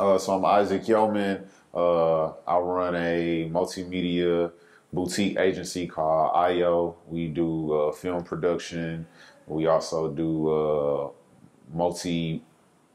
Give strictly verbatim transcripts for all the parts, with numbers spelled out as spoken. Uh, so I'm Isaac Yowman. Uh, I run a multimedia boutique agency called I Y O. We do uh, film production. We also do uh, multi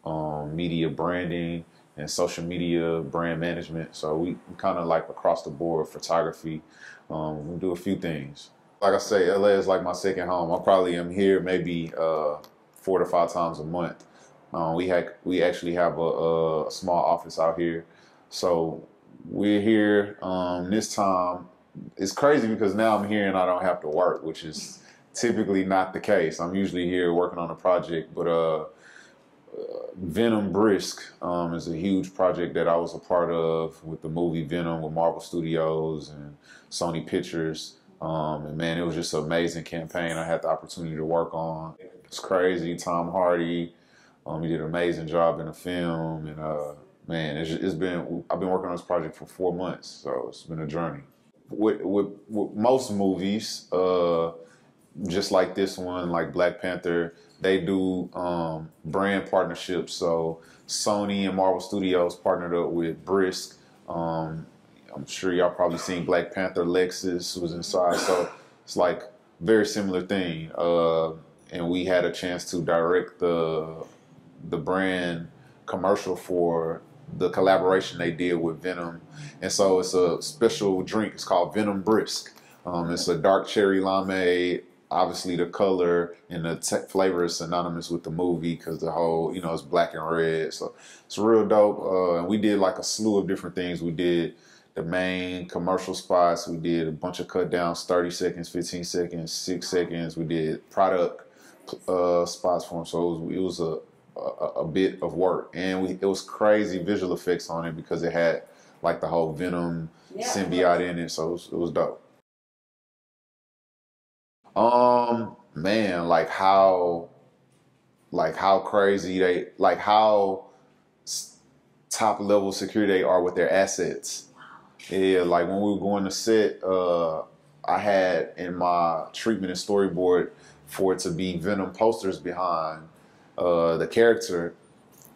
um, media branding and social media brand management. So we kind of like across the board photography. Um, we do a few things. Like I say, L A is like my second home. I probably am here maybe uh, four to five times a month. Um, we had we actually have a, a small office out here, so we're here um, this time. It's crazy because now I'm here and I don't have to work, which is typically not the case. I'm usually here working on a project, but uh, Venom Brisk um, is a huge project that I was a part of with the movie Venom with Marvel Studios and Sony Pictures. Um, and man, it was just an amazing campaign I had the opportunity to work on. It's crazy. Tom Hardy, um, he did an amazing job in the film, and uh, man, it's, it's been I've been working on this project for four months, so it's been a journey. With, with, with most movies, uh, just like this one, like Black Panther, they do um, brand partnerships. So Sony and Marvel Studios partnered up with Brisk. Um, I'm sure y'all probably seen Black Panther. Lexus was inside, so it's like very similar thing. Uh, and we had a chance to direct the the brand commercial for the collaboration they did with Venom. And so it's a special drink. It's called Venom Brisk. Um, it's a dark cherry limeade. Obviously the color and the tech flavor is synonymous with the movie because the whole, you know, it's black and red. So it's real dope. Uh, and we did like a slew of different things. We did the main commercial spots. We did a bunch of cut downs, thirty seconds, fifteen seconds, six seconds. We did product uh, spots for them. So it was, it was a, A, a bit of work, and we, it was crazy visual effects on it because it had like the whole Venom yeah. symbiote in it, so it was, it was dope. Um, man, like how, like how crazy they, like how top level security they are with their assets. Yeah, like when we were going to set, uh, I had in my treatment and storyboard for it to be Venom posters behind Uh, the character,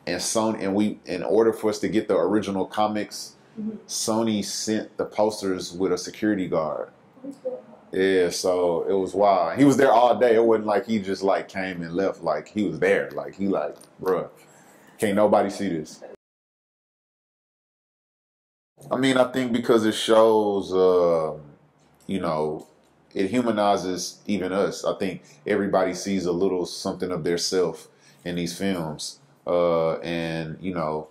and Sony, and we, in order for us to get the original comics, mm-hmm. Sony sent the posters with a security guard. Yeah, so it was wild. He was there all day. It wasn't like he just like came and left. Like he was there. Like he like, bruh, can't nobody see this. I mean, I think because it shows, uh, you know, it humanizes even us. I think everybody sees a little something of their self in these films, uh, and you know,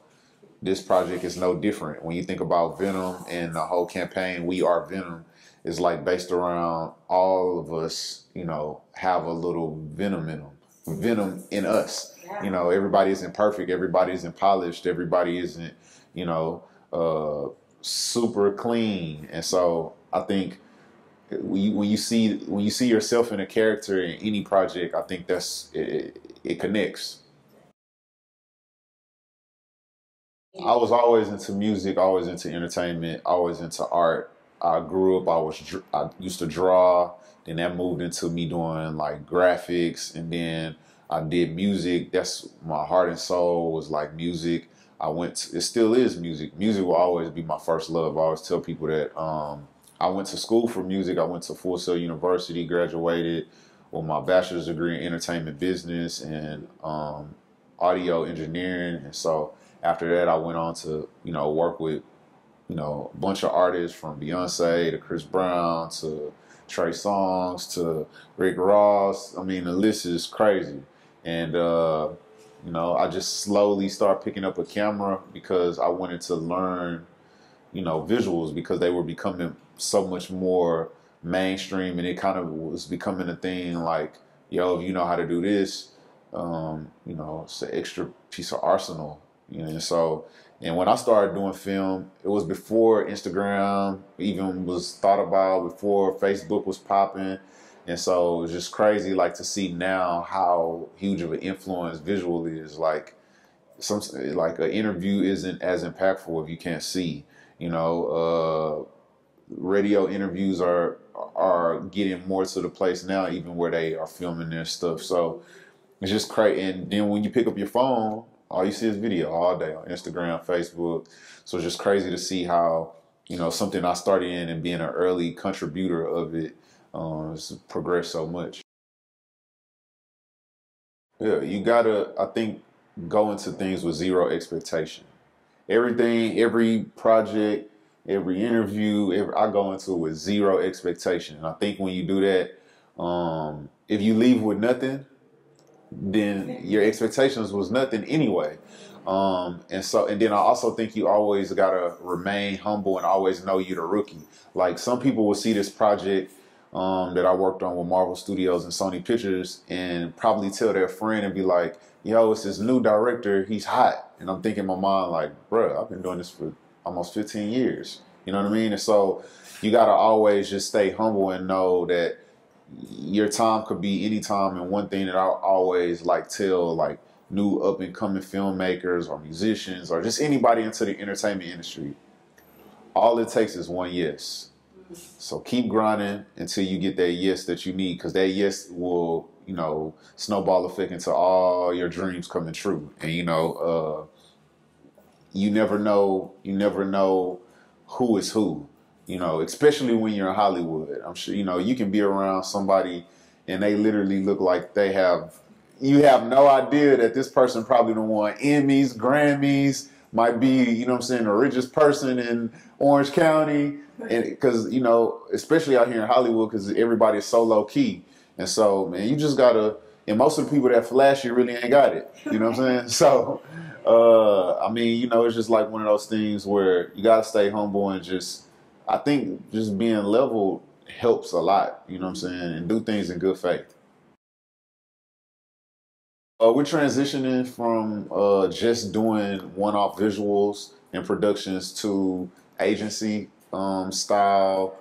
this project is no different. When you think about Venom and the whole campaign, We Are Venom is like based around all of us. You know, have a little venom in them, venom in us. Yeah. You know, everybody isn't perfect. Everybody isn't polished. Everybody isn't, you know, uh, super clean. And so I think when you, when you see when you see yourself in a character in any project, I think that's it. It connects. I was always into music, always into entertainment, always into art. I grew up, I was, I used to draw, then that moved into me doing like graphics, and then I did music. That's my heart and soul was like music. I went to, it still is music. Music will always be my first love. I always tell people that. um, I went to school for music. I went to Full Sail University, graduated with my bachelor's degree in entertainment business and um, audio engineering. And so after that, I went on to, you know, work with, you know, a bunch of artists from Beyonce to Chris Brown to Trey Songz to Rick Ross. I mean, the list is crazy. And, uh, you know, I just slowly started picking up a camera because I wanted to learn, you know, visuals because they were becoming so much more mainstream, and it kind of was becoming a thing like, yo, if you know how to do this, um, you know, it's an extra piece of arsenal. You know, and so, and when I started doing film, it was before Instagram even was thought about, before Facebook was popping. And so it was just crazy, like to see now how huge of an influence visual is. Like some, like an interview isn't as impactful if you can't see, you know, uh, radio interviews are are getting more to the place now, even where they are filming their stuff. So it's just crazy. And then when you pick up your phone, all you see is video all day on Instagram, Facebook. So it's just crazy to see how, you know, something I started in and being an early contributor of it um, has progressed so much. Yeah, you gotta, I think, go into things with zero expectation. Everything, every project, every interview, every, I go into it with zero expectation. And I think when you do that, um, if you leave with nothing, then your expectations was nothing anyway. Um, and so, and then I also think you always gotta remain humble and always know you're the rookie. Like, some people will see this project um, that I worked on with Marvel Studios and Sony Pictures and probably tell their friend and be like, yo, it's this new director, he's hot. And I'm thinking in my mind like, bruh, I've been doing this for almost fifteen years. You know what I mean? And so you gotta always just stay humble and know that your time could be any time. And one thing that I always like tell like new up and coming filmmakers or musicians or just anybody into the entertainment industry, all it takes is one yes. So keep grinding until you get that yes that you need, because that yes will, you know, snowball effect into all your dreams coming true. And you know, uh, you never know, you never know who is who. You know, especially when you're in Hollywood. I'm sure, you know, you can be around somebody and they literally look like they have, you have no idea that this person probably done won Emmys, Grammys, might be, you know what I'm saying, the richest person in Orange County. And because, you know, especially out here in Hollywood, because everybody is so low key. And so, man, you just gotta, and most of the people that flash, you really ain't got it. You know what I'm saying? So, uh, I mean, you know, it's just like one of those things where you gotta stay humble and just, I think just being level helps a lot, you know what I'm saying, and do things in good faith. Uh, we're transitioning from uh, just doing one-off visuals and productions to agency um, style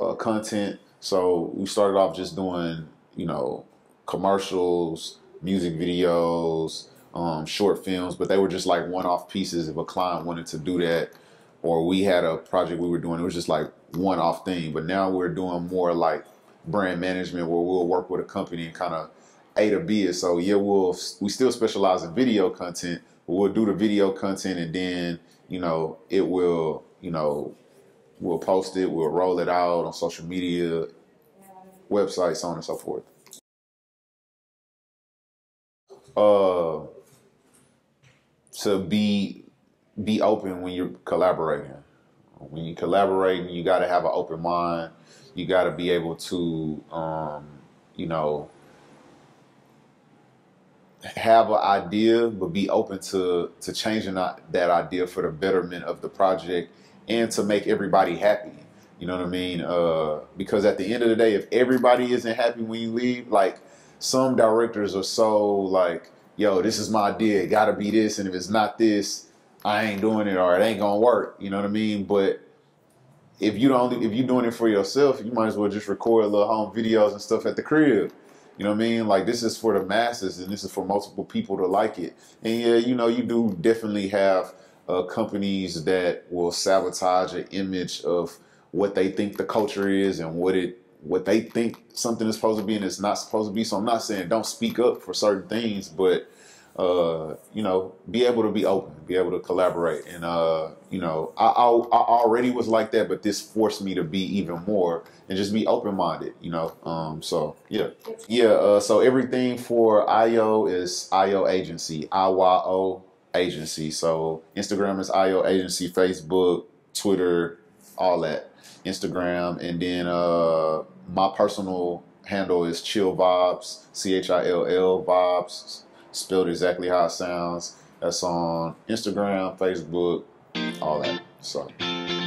uh, content. So we started off just doing, you know, commercials, music videos, um, short films, but they were just like one-off pieces if a client wanted to do that. Or we had a project we were doing, it was just like one-off thing. But now we're doing more like brand management, where we'll work with a company and kind of A to B it. So yeah, we'll we still specialize in video content. But we'll do the video content, and then, you know, it will, you know, we'll post it, we'll roll it out on social media, websites, so on and so forth. Uh, to be. Be open when you're collaborating. When you're collaborating, you got to have an open mind. You got to be able to, um, you know, have an idea, but be open to, to changing that, that idea for the betterment of the project and to make everybody happy. You know what I mean? Uh, because at the end of the day, if everybody isn't happy when you leave, like some directors are so like, yo, this is my idea, it got to be this. And if it's not this, I ain't doing it, or it ain't gonna work. You know what I mean? But if you don't, if you're doing it for yourself, you might as well just record little home videos and stuff at the crib. You know what I mean? Like, this is for the masses, and this is for multiple people to like it. And yeah, you know, you do definitely have uh, companies that will sabotage an image of what they think the culture is and what it, what they think something is supposed to be and it's not supposed to be. So I'm not saying don't speak up for certain things, but Uh, you know, be able to be open, be able to collaborate. And, uh, you know, I, I, I already was like that, but this forced me to be even more and just be open-minded, you know? Um, so, yeah. Yeah, uh, so everything for I Y O is I Y O Agency, I Y O Agency. So Instagram is I Y O Agency, Facebook, Twitter, all that, Instagram. And then uh, my personal handle is Chill Vibes, C H I L L Vibes, spelled exactly how it sounds. That's on Instagram, Facebook, all that. So.